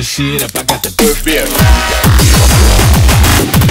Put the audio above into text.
this shit up, I got the dirt beer.